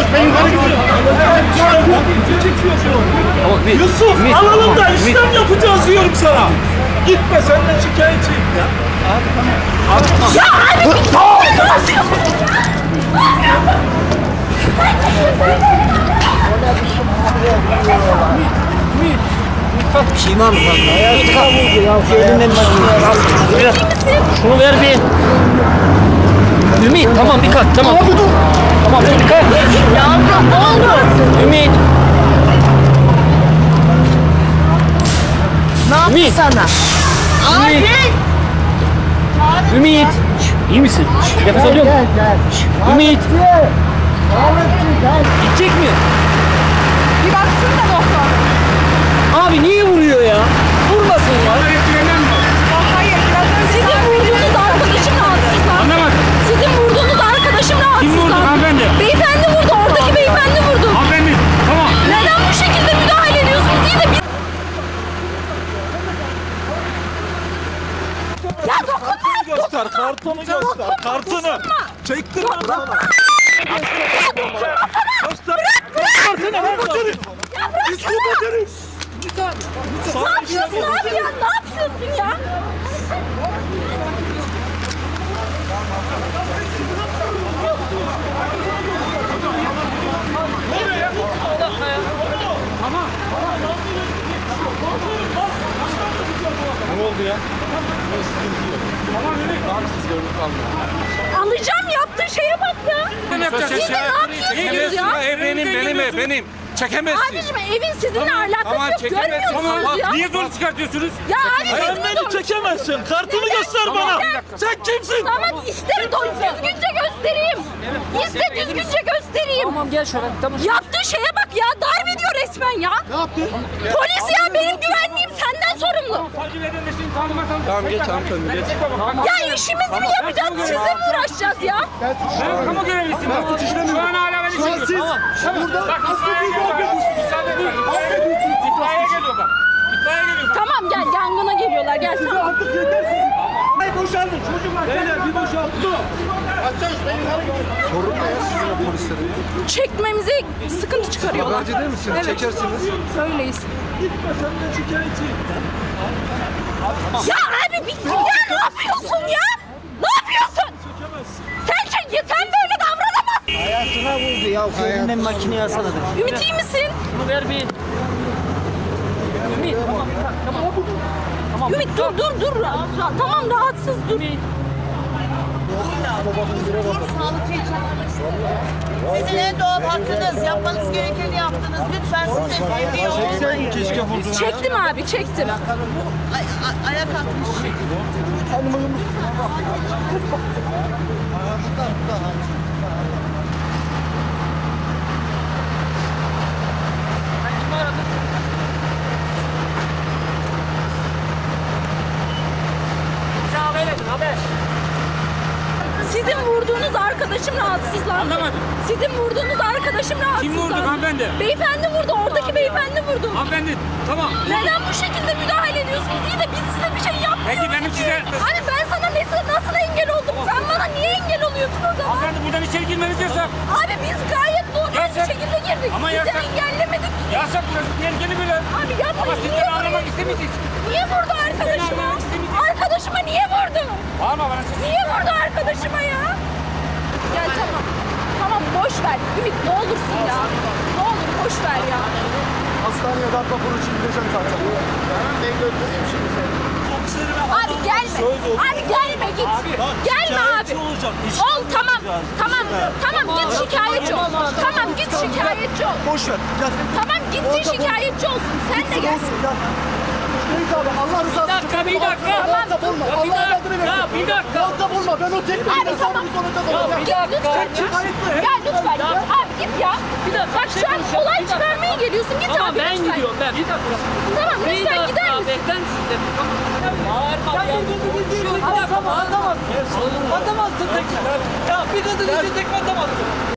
Yusuf, ben yukarı gidiyorum. Yusuf, alalım da işlem yapacağız diyorum sana. Gitme, sen de şikayetçiyim ya. Abi tamam. Ya abi bir İmam kalk. Şunu ver bir. Ümit tamam bir kalk tamam. Abi dur. Tamam bir kalk. Ya olmaz. Ümit. Ne yaptı sana? Abi. Ümit. İyi misin? Nefes alıyor musun? Ümit. Gidecek mi? Bir baksın da doktor. Abi niye vuruyor ya? Vurmasın ya. Bana etkilenir mi? Hayır, sizin vurduğunuz arkadaşım rahatsızlandı. Anlamadım. Sizin vurduğunuz arkadaşım rahatsızlandı. Kim vurdu hanımefendi? Beyefendi vurdu, oradaki beyefendi vurdu. Hanımefendi, tamam. Neden bu şekilde müdahale ediyorsunuz? İyi de biz... Ya dokunma! Göster, kartını göster, kartını. Çektir lan sana. Göster, kartını ver bakalım. İsmi bakarım. Ne yapıyorsun abi ya? Ne yapıyorsun ya? Ne oldu ya? Alacağım yaptığın şeye bak ya. Siz de ne yapıyorsunuz ya? Benim. Çekemezsin. Abicim evin sizinle alakası yok. Görmüyorsunuz ya. Niye zor çıkartıyorsunuz? Ya abi ben beni çekemezsin. Kartını göster bana. Sen kimsin? Tamam isterim düzgünce göstereyim. İste düzgünce göstereyim. Tamam gel şöyle. Yaptığı şeye bak ya. Darp ediyor resmen ya. Ne yaptın? Polis ya benim güvenliğim senden sorumlu. Tamam geç hanımefendi geç. Ya işimizi mi yapacağız? Sizinle mi uğraşacağız ya? Ben kamu görevlisiyim. Şu an hala beni çekiyor. Tamam. Burada nasıl tamam gel yangına geliyorlar gel. Siz artık yetersiniz. Ay boşaltın çocuklar. Beyler bir boşaltın. Açacağız beni. Sorun ne ya polislerin? Çekmemize sıkıntı çıkarıyorlar. Bence değil misiniz? Evet. Çekersiniz. Öyleyiz. Gitme sen de şikayetçiyim. Ya abi bir ya ne yapıyorsun ya? Ne yapıyorsun? Çekemezsin. Sen çek yeter böyle davranamazsın. Hayatına vurdu ya. Elinden makineye asaladı. Ümit iyi misin? Bunu ver bir. Ümit tamam tamam. Ümit dur. Tamam rahatsız dur. Sizin en doğal hakkınız. Yapmanız gerekeni yaptınız. Lütfen siz de sevgi olmayın. Çektim abi çektim. Ayak atmış. Sizin vurduğunuz arkadaşım rahatsızlandı. Anlamadım. Sizin vurduğunuz arkadaşım rahatsızlandı. Kim vurdu hanımefendi? Beyefendi vurdu, oradaki beyefendi vurdu. Hanımefendi, tamam. Neden bu şekilde müdahale ediyorsunuz? İyi de biz size bir şey yapmıyoruz. Peki benim size... Hani ben sana nasıl engel oldum? Sen bana niye engel oluyorsun o zaman? Hanımefendi buradan içeri girmeniz yasak. Abi biz gayet normal bir şekilde girdik. Ama bizi engellemedik. Yasak burası, tehlikeli böyle. Abi yapma, ama niye ağlamak istemedik. Niye vurdu arkadaşıma? Arkadaşıma niye vurdu? Bağırma bana siz. Niye vurdu arkadaşıma ya? Gel tamam. Tamam boş ver. Ümit ne olursun ya. Ne olur boş ver ya. Hastaneye darp raporu çekileceğim zaten. Ben götüreyim şimdi seni. Abi gelme. Abi gelme git. Abi, gelme abi. Ol tamam. Tamam git şikayetçi ol. Tamam git şikayetçi ol. Boş ver. Gel. Tamam gitsin şikayetçi olsun. Sen de gel. Allah rızası için. Bir dakika. Muhatap olma. Allah'ın adını bekliyorum. Bir dakika. Muhatap olma. Ben o tek bir insanın sonunda kalacağım. Ya bir dakika. Ya lütfen. Abi git ya. Bir dakika. Bak şu an olay çıkarmaya geliyorsun. Git abi. Ama ben gidiyorum. Bir dakika. Tamam lütfen gider misin? Bekler misin? Bağırma ya. Bir dakika. Atamazsın. Ya bir kadın yüzü tekme atamazsın.